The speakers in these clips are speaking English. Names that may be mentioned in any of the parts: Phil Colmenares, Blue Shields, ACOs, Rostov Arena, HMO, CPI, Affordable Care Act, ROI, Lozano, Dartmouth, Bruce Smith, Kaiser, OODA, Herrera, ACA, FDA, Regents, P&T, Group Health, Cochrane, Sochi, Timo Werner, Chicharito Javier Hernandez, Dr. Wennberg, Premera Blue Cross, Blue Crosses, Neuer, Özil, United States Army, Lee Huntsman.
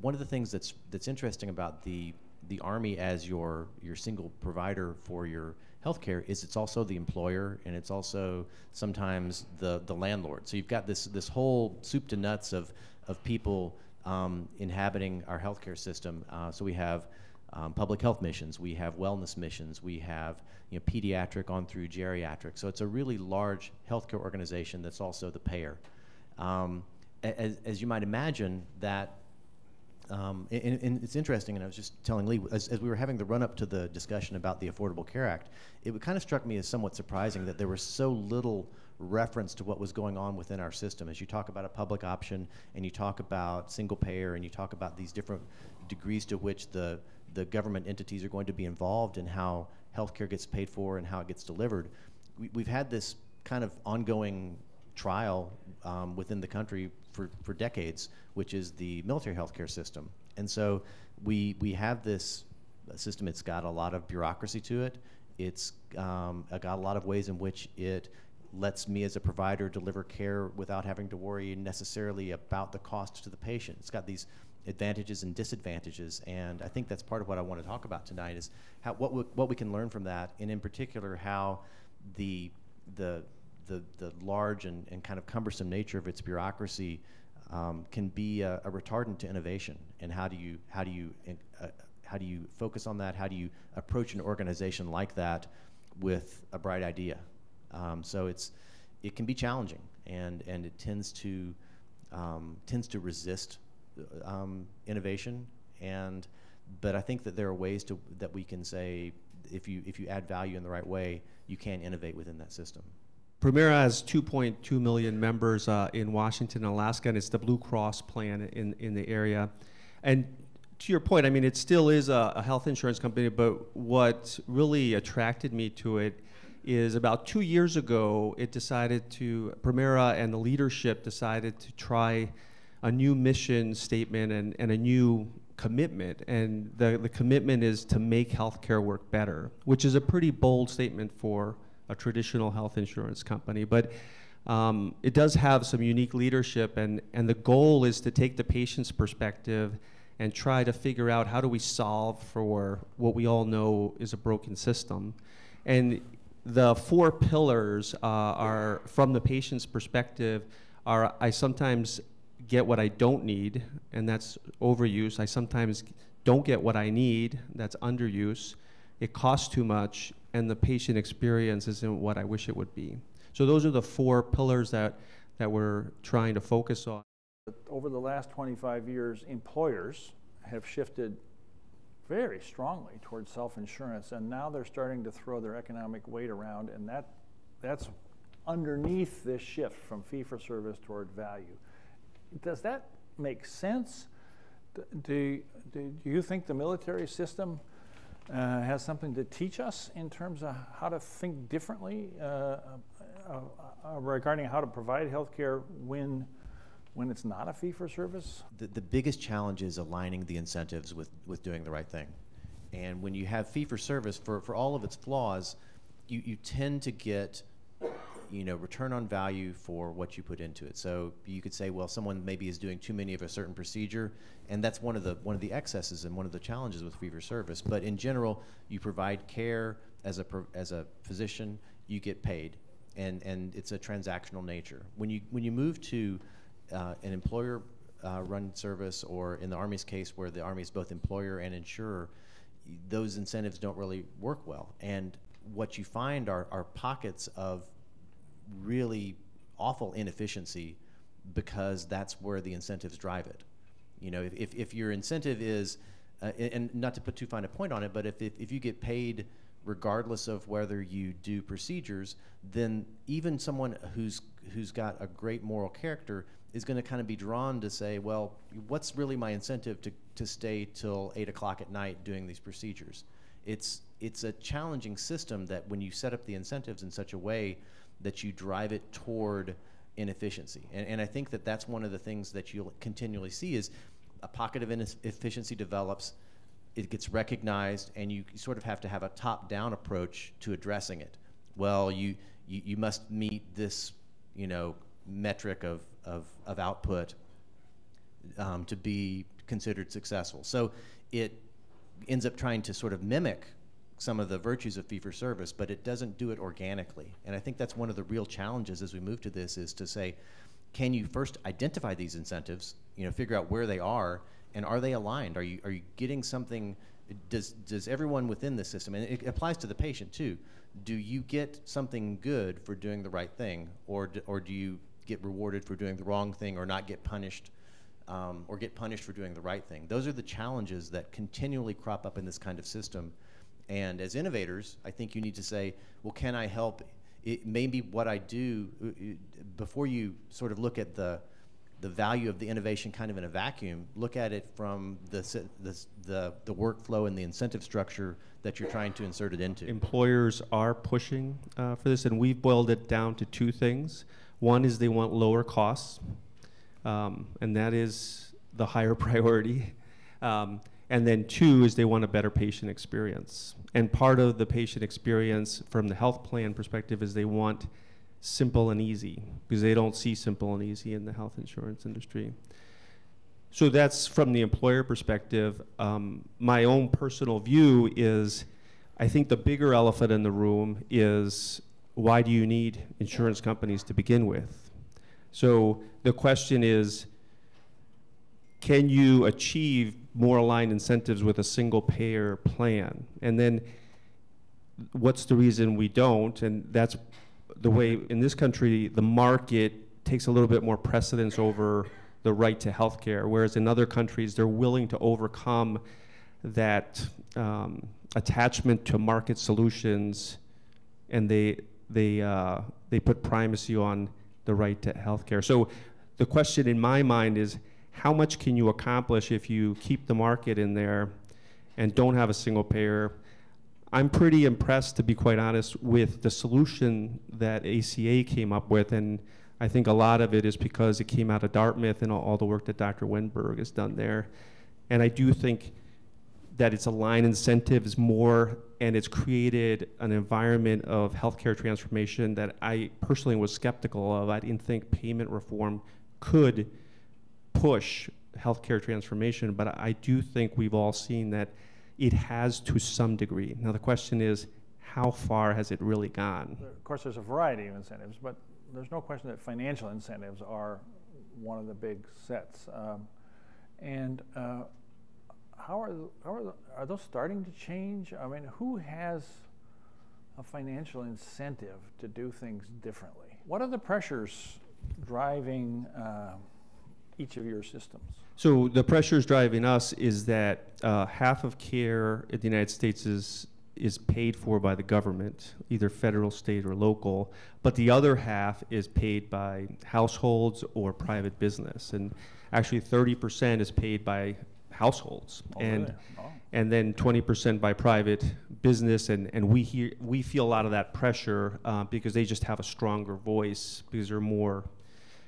one of the things that's interesting about the Army as your single provider for your healthcare is it's also the employer, and it's also sometimes the landlord. So you've got this whole soup to nuts of people inhabiting our healthcare system. So we have public health missions, we have wellness missions, we have pediatric on through geriatric. So it's a really large healthcare organization that's also the payer. As you might imagine, that and it's interesting, and I was just telling Lee, as we were having the run-up to the discussion about the Affordable Care Act, it kind of struck me as somewhat surprising that there was so little reference to what was going on within our system. As you talk about a public option, and you talk about single payer, and you talk about these different degrees to which the government entities are going to be involved in how healthcare gets paid for and how it gets delivered, we've had this kind of ongoing trial within the country for decades, which is the military healthcare system. And so we have this system. It's got a lot of bureaucracy to it. It's got a lot of ways in which it lets me as a provider deliver care without having to worry necessarily about the cost to the patient. It's got these advantages and disadvantages, and I think that's part of what I want to talk about tonight is how, what we can learn from that, and in particular how the large and kind of cumbersome nature of its bureaucracy can be a retardant to innovation. And how do you focus on that? How do you approach an organization like that with a bright idea? So it can be challenging, and it tends to resist innovation. But I think that there are ways that we can say if you add value in the right way, you can innovate within that system. Premera has 2.2 million members in Washington and Alaska, and it's the Blue Cross plan in the area. And to your point, I mean, it still is a health insurance company, but what really attracted me to it is about 2 years ago, Premera and the leadership decided to try a new mission statement and a new commitment. And the commitment is to make healthcare work better, which is a pretty bold statement for a traditional health insurance company, but it does have some unique leadership, and the goal is to take the patient's perspective and try to figure out how do we solve for what we all know is a broken system. And the four pillars are, from the patient's perspective, are I sometimes get what I don't need, and that's overuse. I sometimes don't get what I need, that's underuse. It costs too much, and the patient experience isn't what I wish it would be. So those are the four pillars that we're trying to focus on. Over the last 25 years, employers have shifted very strongly towards self-insurance, and now they're starting to throw their economic weight around, and that's underneath this shift from fee-for-service toward value. Does that make sense? Do you think the military system has something to teach us in terms of how to think differently regarding how to provide healthcare when it's not a fee-for-service? The biggest challenge is aligning the incentives with doing the right thing. And when you have fee-for-service, for all of its flaws, you tend to get return on value for what you put into it. So you could say, well, someone maybe is doing too many of a certain procedure, and that's one of the excesses and one of the challenges with fee-for-service. But in general, you provide care as a physician, you get paid, and it's a transactional nature. When you move to an employer run service, or in the Army's case, where the Army is both employer and insurer, those incentives don't really work well. And what you find are pockets of really awful inefficiency, because that's where the incentives drive it. If your incentive is, and not to put too fine a point on it, but if you get paid regardless of whether you do procedures, then even someone who's got a great moral character is going to kind of be drawn to say, well, what's really my incentive to stay till 8 o'clock at night doing these procedures? It's a challenging system that when you set up the incentives in such a way that you drive it toward inefficiency. And I think that that's one of the things that you'll continually see is a pocket of inefficiency develops, it gets recognized, and you sort of have to have a top-down approach to addressing it. Well, you must meet this metric of output to be considered successful. So it ends up trying to sort of mimic some of the virtues of fee-for-service, but it doesn't do it organically. And I think that's one of the real challenges as we move to this, is to say, can you first identify these incentives, you know, figure out where they are, and are they aligned? Are you getting something? Does everyone within the system, and it applies to the patient too, do you get something good for doing the right thing, or do you get rewarded for doing the wrong thing, or not get punished, or get punished for doing the right thing? Those are the challenges that continually crop up in this kind of system. And as innovators, I think you need to say, well, can I help? It may be what I do, before you sort of look at the value of the innovation kind of in a vacuum, look at it from the workflow and the incentive structure that you're trying to insert it into. Employers are pushing for this, and we've boiled it down to two things. One is they want lower costs, and that is the higher priority. And then two is they want a better patient experience. And part of the patient experience from the health plan perspective is they want simple and easy, because they don't see simple and easy in the health insurance industry. So that's from the employer perspective. My own personal view is, I think the bigger elephant in the room is, why do you need insurance companies to begin with? So the question is, can you achieve more aligned incentives with a single payer plan? And then what's the reason we don't? And that's the way in this country the market takes a little bit more precedence over the right to health care, whereas in other countries they're willing to overcome that attachment to market solutions, and they put primacy on the right to health care. So the question in my mind is, how much can you accomplish if you keep the market in there and don't have a single payer? I'm pretty impressed, to be quite honest, with the solution that ACA came up with, and I think a lot of it is because it came out of Dartmouth and all the work that Dr. Wennberg has done there. And I do think that it's aligned incentives more, and it's created an environment of healthcare transformation that I personally was skeptical of. I didn't think payment reform could push healthcare transformation, but I do think we've all seen that it has to some degree. Now the question is, how far has it really gone? Of course, there's a variety of incentives, but there's no question that financial incentives are one of the big sets. How are those starting to change? I mean, who has a financial incentive to do things differently? What are the pressures driving each of your systems? So the pressures driving us is that half of care in the United States is paid for by the government, either federal, state, or local, but the other half is paid by households or private business. And actually 30% is paid by households, and then 20% by private business, and we feel a lot of that pressure because they just have a stronger voice, because they're more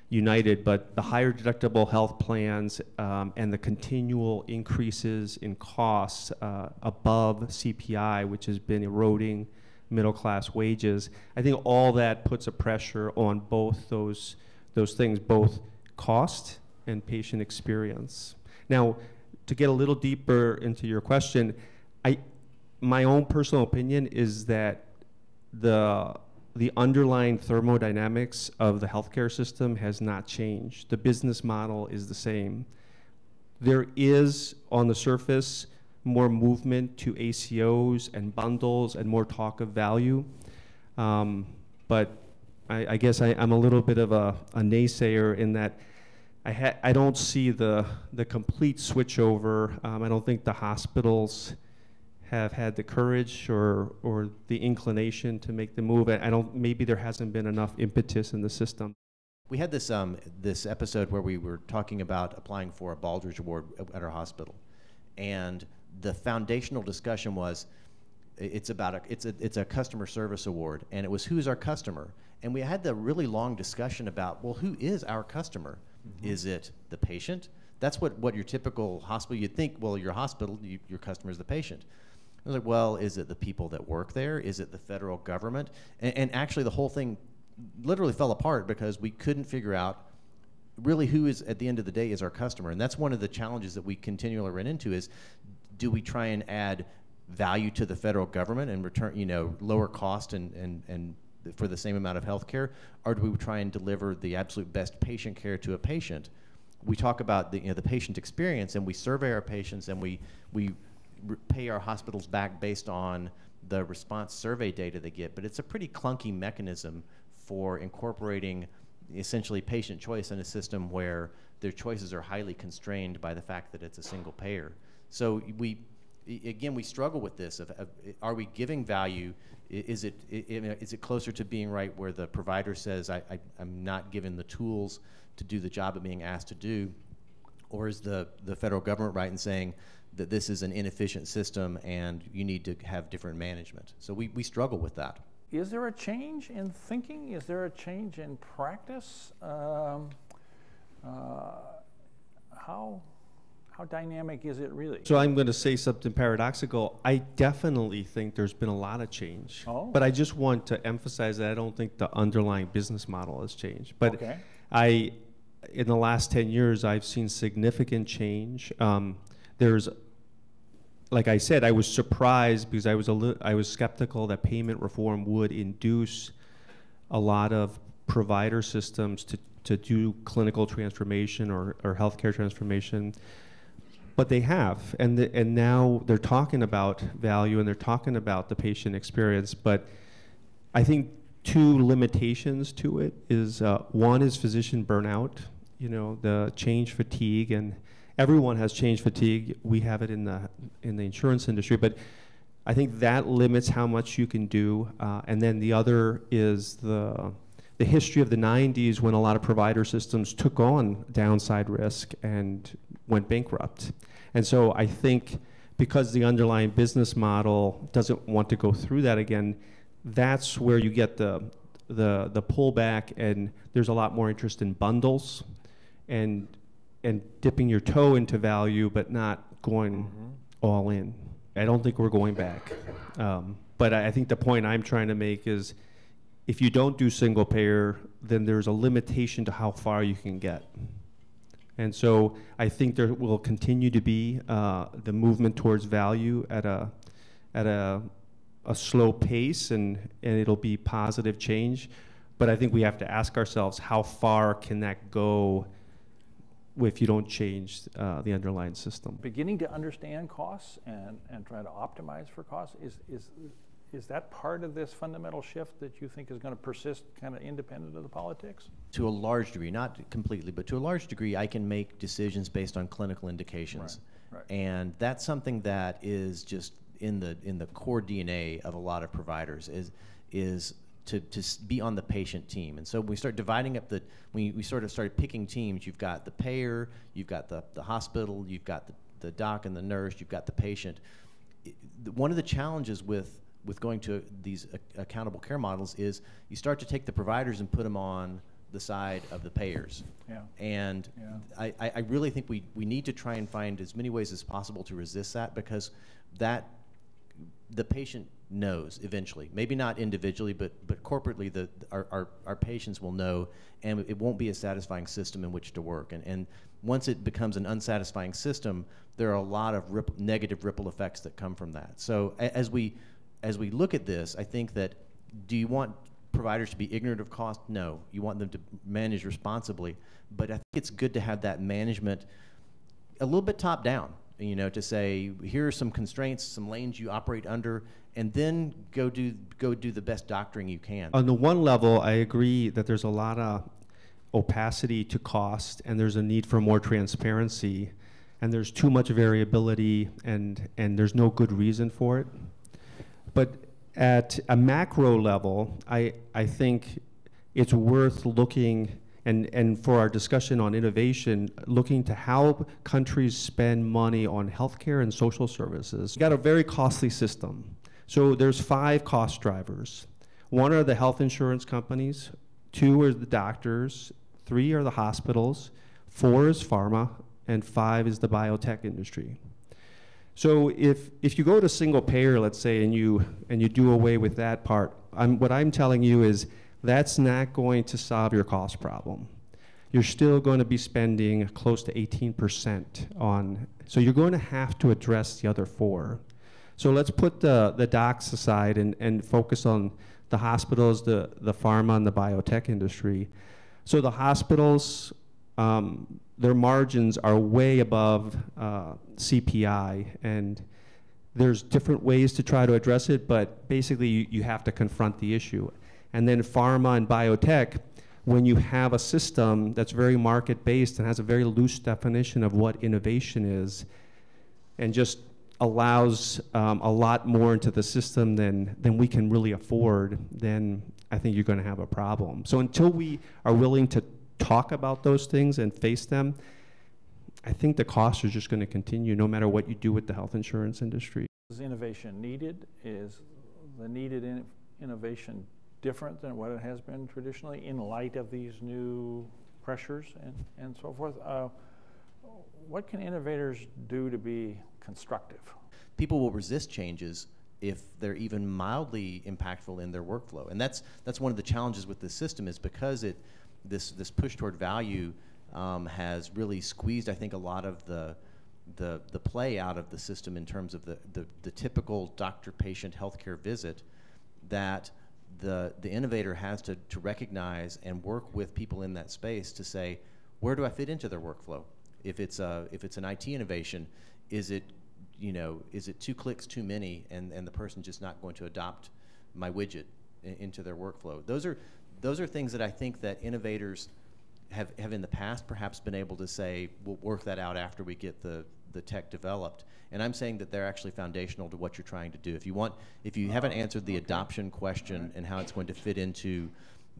united. But the higher deductible health plans and the continual increases in costs above CPI, which has been eroding middle class wages, I think all that puts a pressure on both those things, both cost and patient experience. Now, to get a little deeper into your question, my own personal opinion is that the underlying thermodynamics of the healthcare system has not changed. The business model is the same. There is, on the surface, more movement to ACOs and bundles and more talk of value. But I guess I'm a little bit of a naysayer in that I don't see the complete switchover. I don't think the hospitals have had the courage or the inclination to make the move. I don't, maybe there hasn't been enough impetus in the system. We had this, this episode where we were talking about applying for a Baldrige Award at our hospital. And the foundational discussion was, it's a customer service award, and it was, who's our customer? And we had the really long discussion about, well, who is our customer? Mm-hmm. Is it the patient? That's what your typical hospital, you'd think, well, your hospital, your customer is the patient. I was like, well, is it the people that work there? Is it the federal government? And actually the whole thing literally fell apart because we couldn't figure out really who is, at the end of the day, is our customer. And that's one of the challenges that we continually run into is, do we try and add value to the federal government and return, you know, lower cost and for the same amount of health care, or do we try and deliver the absolute best patient care to a patient? We talk about the, you know, the patient experience, and we survey our patients, and we pay our hospitals back based on the response survey data they get, but it's a pretty clunky mechanism for incorporating essentially patient choice in a system where their choices are highly constrained by the fact that it's a single payer. So we, again, we struggle with this of are we giving value? Is it closer to being right where the provider says, I'm not given the tools to do the job I'm being asked to do, or is the federal government right in saying that this is an inefficient system and you need to have different management? So we struggle with that. Is there a change in thinking? Is there a change in practice? How dynamic is it really? So I'm going to say something paradoxical. I definitely think there's been a lot of change. Oh. But I just want to emphasize that I don't think the underlying business model has changed. But okay. In the last 10 years, I've seen significant change. There's, like I said, I was surprised because I was skeptical that payment reform would induce a lot of provider systems to do clinical transformation or healthcare transformation. But they have, and now they're talking about value and they're talking about the patient experience. But I think two limitations to it is one is physician burnout, you know, the change fatigue, and everyone has change fatigue. We have it in the insurance industry, but I think that limits how much you can do. And then the other is the history of the 90s when a lot of provider systems took on downside risk and went bankrupt. And so I think because the underlying business model doesn't want to go through that again, that's where you get the pullback, and there's a lot more interest in bundles and dipping your toe into value but not going all in. I don't think we're going back. But I think the point I'm trying to make is if you don't do single payer, then there's a limitation to how far you can get. And so I think there will continue to be the movement towards value at a slow pace, and it'll be positive change. But I think we have to ask ourselves, how far can that go if you don't change the underlying system? Beginning to understand costs and try to optimize for costs, is that part of this fundamental shift that you think is going to persist kind of independent of the politics? To a large degree, not completely, but to a large degree, I can make decisions based on clinical indications. Right, right. And that's something that is just in the core DNA of a lot of providers is to be on the patient team. And so we start dividing up we sort of started picking teams. You've got the payer, you've got the hospital, you've got the doc and the nurse, you've got the patient. One of the challenges with going to these accountable care models is you start to take the providers and put them on the side of the payers. Yeah. And yeah. I really think we need to try and find as many ways as possible to resist that, because that the patient knows eventually, maybe not individually, but corporately our patients will know, and it won't be a satisfying system in which to work. And once it becomes an unsatisfying system, there are a lot of negative ripple effects that come from that. So as we look at this, I think that, do you want providers to be ignorant of cost? No. You want them to manage responsibly. But I think it's good to have that management a little bit top down, you know, to say, here are some constraints, some lanes you operate under, and then go do the best doctoring you can. On the one level, I agree that there's a lot of opacity to cost, and there's a need for more transparency, and there's too much variability, and there's no good reason for it. But at a macro level, I think it's worth looking, and for our discussion on innovation, looking to how countries spend money on healthcare and social services. We've got a very costly system. So there's 5 cost drivers. 1 are the health insurance companies, 2 are the doctors, 3 are the hospitals, 4 is pharma, and 5 is the biotech industry. So if you go to single payer, let's say, and you do away with that part, what I'm telling you is that's not going to solve your cost problem. you're still going to be spending close to 18% on, so you're going to have to address the other four. So let's put the docs aside and focus on the hospitals, the pharma, and the biotech industry. So the hospitals, their margins are way above CPI, and there's different ways to try to address it, but basically you have to confront the issue. And then pharma and biotech, when you have a system that's very market-based and has a very loose definition of what innovation is, and just allows a lot more into the system than we can really afford, then I think you're going to have a problem. So until we are willing to talk about those things and face them, I think the costs are just going to continue no matter what you do with the health insurance industry. Is innovation needed? Is the needed innovation different than what it has been traditionally in light of these new pressures and so forth? What can innovators do to be constructive? People will resist changes if they're even mildly impactful in their workflow. And that's one of the challenges with this system, is because this push toward value has really squeezed, I think, a lot of the play out of the system in terms of the typical doctor-patient healthcare visit that the innovator has to recognize and work with people in that space to say, where do I fit into their workflow? If it's an IT innovation, is it 2 clicks too many, and the person just not going to adopt my widget into their workflow? Those are things that I think that innovators have in the past perhaps been able to say, we'll work that out after we get the tech developed. And I'm saying that they're actually foundational to what you're trying to do. If you haven't answered the adoption question and how it's going to fit into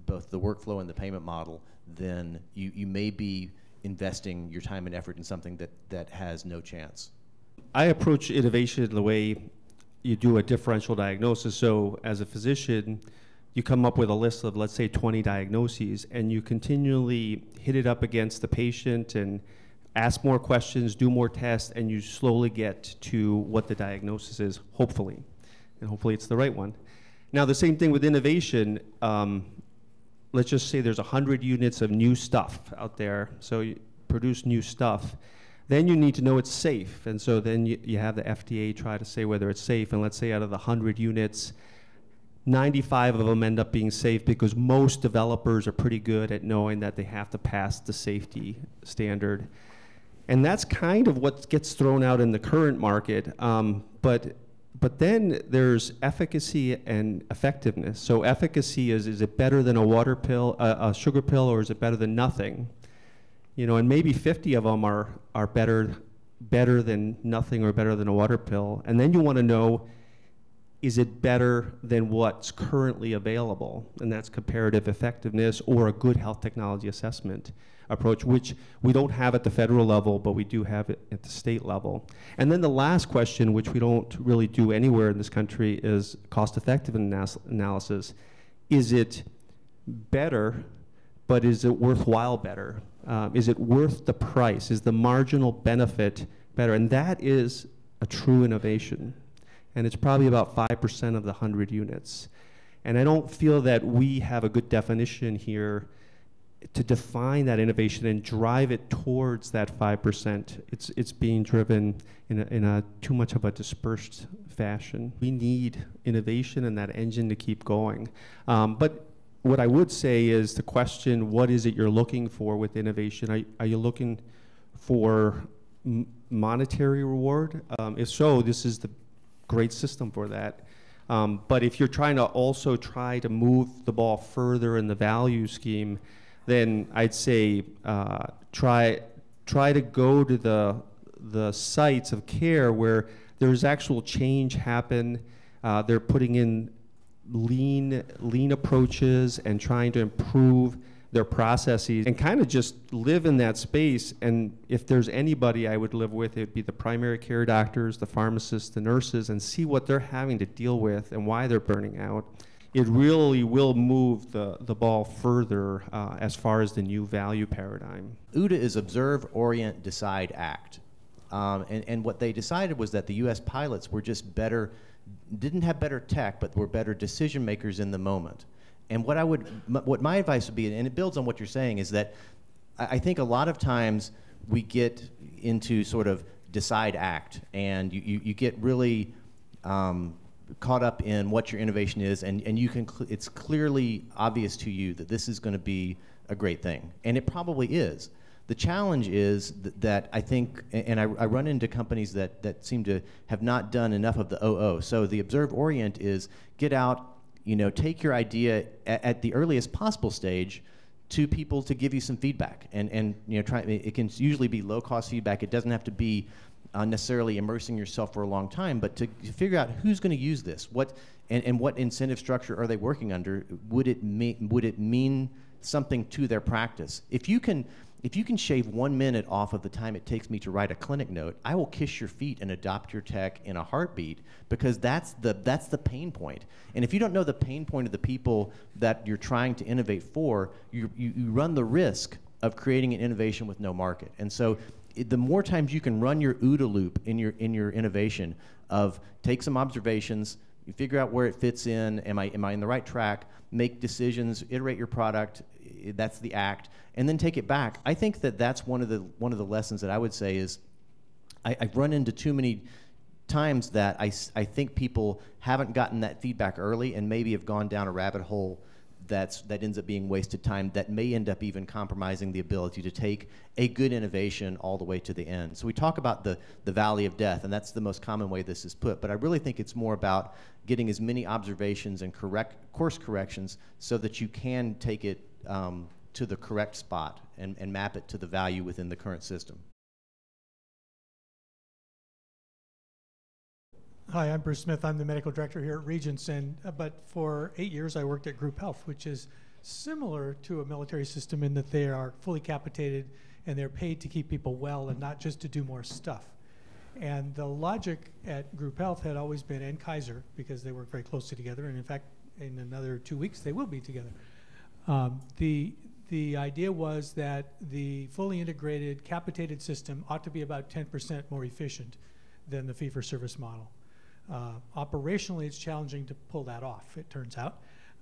both the workflow and the payment model, then you may be investing your time and effort in something that has no chance. I approach innovation the way you do a differential diagnosis. So as a physician, you come up with a list of, let's say, 20 diagnoses, and you continually hit it up against the patient and ask more questions, do more tests, and you slowly get to what the diagnosis is, hopefully. And hopefully it's the right one. Now, the same thing with innovation. Let's just say there's 100 units of new stuff out there, so you produce new stuff. Then you need to know it's safe, and so then you have the FDA try to say whether it's safe, and let's say out of the 100 units, 95 of them end up being safe because most developers are pretty good at knowing that they have to pass the safety standard. And that's kind of what gets thrown out in the current market, but then there's efficacy and effectiveness. So efficacy is it better than a water pill, a sugar pill, or is it better than nothing? You know, and maybe 50 of them are better than nothing or better than a water pill. And then you want to know, is it better than what's currently available? And that's comparative effectiveness or a good health technology assessment approach, which we don't have at the federal level, but we do have it at the state level. And then the last question, which we don't really do anywhere in this country, is cost-effective analysis. Is it better, but is it worthwhile better? Is it worth the price? Is the marginal benefit better? And that is a true innovation. And it's probably about 5% of the 100 units. And I don't feel that we have a good definition here to define that innovation and drive it towards that 5%. It's being driven in a too much of a dispersed fashion. We need innovation and that engine to keep going. But what I would say is to question, what is it you're looking for with innovation? Are you looking for monetary reward? If so, this is the great system for that. But if you're trying to also try to move the ball further in the value scheme, then I'd say try to go to the sites of care where there's actual change happen. They're putting in lean approaches and trying to improve their processes and kind of just live in that space. And if there's anybody I would live with, it'd be the primary care doctors, the pharmacists, the nurses, and see what they're having to deal with and why they're burning out. It really will move the ball further as far as the new value paradigm. OODA is observe, orient, decide, act. And what they decided was that the US pilots were just better, didn't have better tech, but were better decision makers in the moment. And what my advice would be, and it builds on what you're saying, is that I think a lot of times we get into sort of decide act, and you get really caught up in what your innovation is, and you can it's clearly obvious to you that this is going to be a great thing, and it probably is. The challenge is that I think, and I run into companies that seem to have not done enough of the OO. So the observe orient is get out, take your idea at the earliest possible stage to people to give you some feedback, and try. It can usually be low cost feedback. It doesn't have to be necessarily immersing yourself for a long time, but to figure out who's going to use this, and what incentive structure are they working under? Would it mean something to their practice? If you can shave 1 minute off of the time it takes me to write a clinic note, I will kiss your feet and adopt your tech in a heartbeat, because that's the pain point. And if you don't know the pain point of the people that you're trying to innovate for, you run the risk of creating an innovation with no market. And so the more times you can run your OODA loop in your innovation of take some observations, you figure out where it fits in, am I in the right track, make decisions, iterate your product, that's the act, and then take it back. I think that's one of the lessons that I would say is I've run into too many times that I think people haven't gotten that feedback early and maybe have gone down a rabbit hole that ends up being wasted time, that may end up even compromising the ability to take a good innovation all the way to the end. So we talk about the valley of death, and that's the most common way this is put, but I really think it's more about getting as many observations and course corrections so that you can take it to the correct spot and map it to the value within the current system. Hi, I'm Bruce Smith. I'm the medical director here at Regents, but for 8 years I worked at Group Health, which is similar to a military system in that they are fully capitated and they're paid to keep people well and not just to do more stuff. And the logic at Group Health had always been, and Kaiser, because they work very closely together, and in fact, in another 2 weeks they will be together. The idea was that the fully integrated capitated system ought to be about 10% more efficient than the fee-for-service model. Operationally, it's challenging to pull that off, it turns out.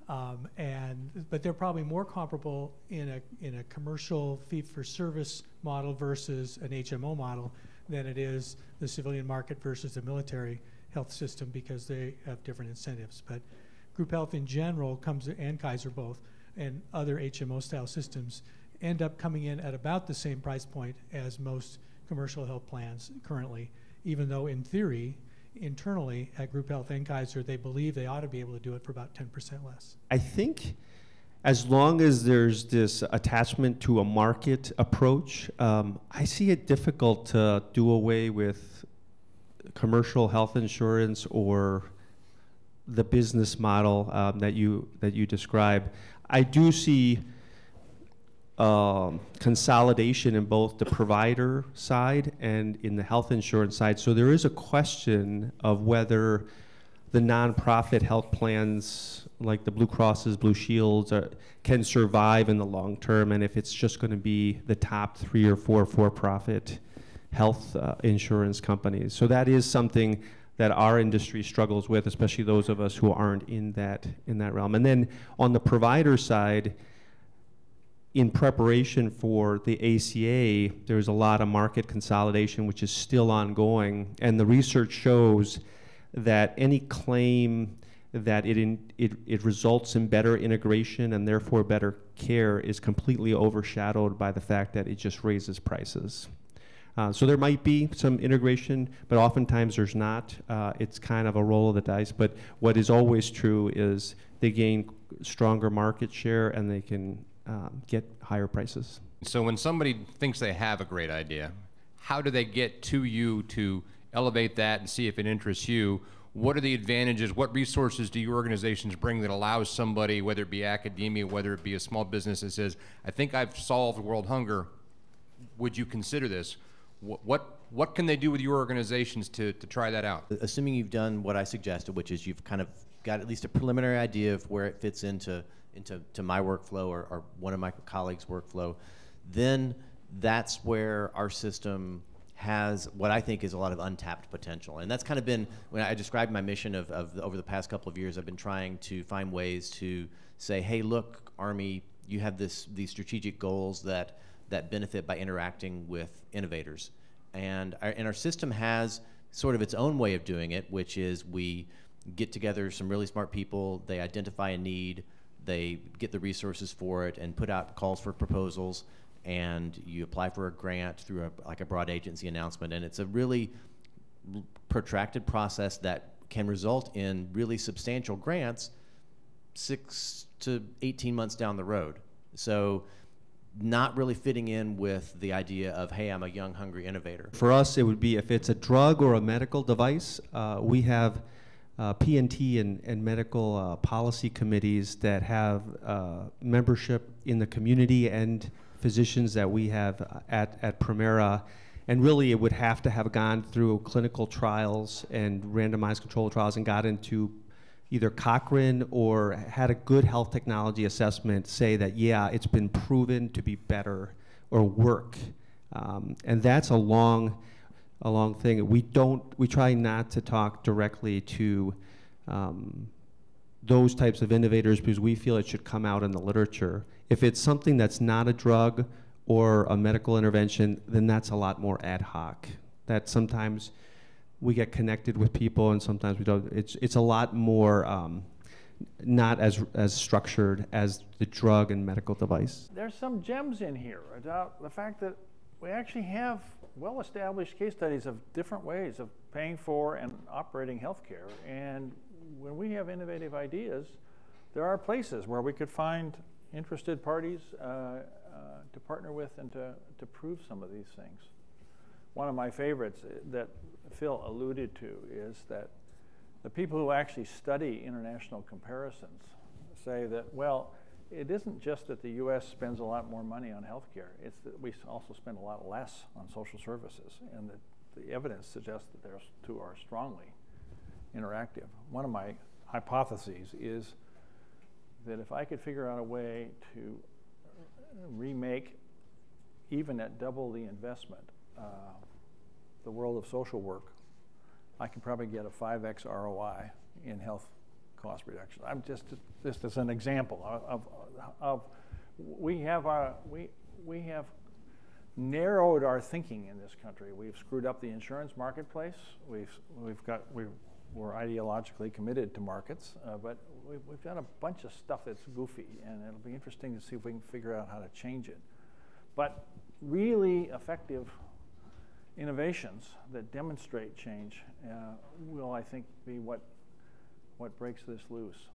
But they're probably more comparable in a commercial fee-for-service model versus an HMO model than it is the civilian market versus the military health system, because they have different incentives. But Group Health in general comes, and Kaiser both, and other HMO-style systems end up coming in at about the same price point as most commercial health plans currently, even though in theory, internally at Group Health and Kaiser, they believe they ought to be able to do it for about 10% less. I think as long as there's this attachment to a market approach, I see it difficult to do away with commercial health insurance or the business model that you describe. I do see consolidation in both the provider side and in the health insurance side. So there is a question of whether the nonprofit health plans like the Blue Crosses, Blue Shields can survive in the long term, and if it's just going to be the top 3 or 4 for-profit health insurance companies. So that is something that our industry struggles with, especially those of us who aren't in that realm. And then on the provider side, in preparation for the ACA, there's a lot of market consolidation, which is still ongoing. And the research shows that any claim that it results in better integration and therefore better care is completely overshadowed by the fact that it just raises prices. So there might be some integration, but oftentimes there's not. It's kind of a roll of the dice. But what is always true is they gain stronger market share and they can get higher prices. So when somebody thinks they have a great idea, how do they get to you to elevate that and see if it interests you? What are the advantages? What resources do your organizations bring that allows somebody, whether it be academia, whether it be a small business that says, I think I've solved world hunger, would you consider this? What can they do with your organizations to try that out? Assuming you've done what I suggested, which is you've kind of got at least a preliminary idea of where it fits into my workflow or one of my colleagues' workflow, then that's where our system has what I think is a lot of untapped potential. And that's kind of been, when I described my mission of over the past couple of years, I've been trying to find ways to say, hey, look, Army, you have these strategic goals that that benefit by interacting with innovators. And our system has sort of its own way of doing it, which is we get together some really smart people, they identify a need, they get the resources for it, and put out calls for proposals, and you apply for a grant through like a broad agency announcement. And it's a really protracted process that can result in really substantial grants 6 to 18 months down the road. So not really fitting in with the idea of, hey, I'm a young, hungry innovator. For us, it would be if it's a drug or a medical device, we have P&T and medical policy committees that have membership in the community and physicians that we have at Premera. And really, it would have to have gone through clinical trials and randomized control trials and got into either Cochrane or had a good health technology assessment say that, yeah, it's been proven to be better or work. And that's a long thing. We try not to talk directly to those types of innovators because we feel it should come out in the literature. If it's something that's not a drug or a medical intervention, then that's a lot more ad hoc. That sometimes we get connected with people and sometimes we don't. It's a lot more not as structured as the drug and medical device. There's some gems in here about the fact that we actually have well-established case studies of different ways of paying for and operating healthcare. And when we have innovative ideas, there are places where we could find interested parties to partner with and to prove some of these things. One of my favorites that Phil alluded to is that the people who actually study international comparisons say that, well, it isn't just that the U.S. spends a lot more money on healthcare, it's that we also spend a lot less on social services, and that the evidence suggests that those two are strongly interactive. One of my hypotheses is that if I could figure out a way to remake, even at double the investment, the world of social work, I could probably get a 5x ROI in health cost reduction. I'm just as an example of we have narrowed our thinking in this country. We've screwed up the insurance marketplace. We're ideologically committed to markets, but we've done a bunch of stuff that's goofy, and it'll be interesting to see if we can figure out how to change it. But really effective innovations that demonstrate change will, I think, be what breaks this loose.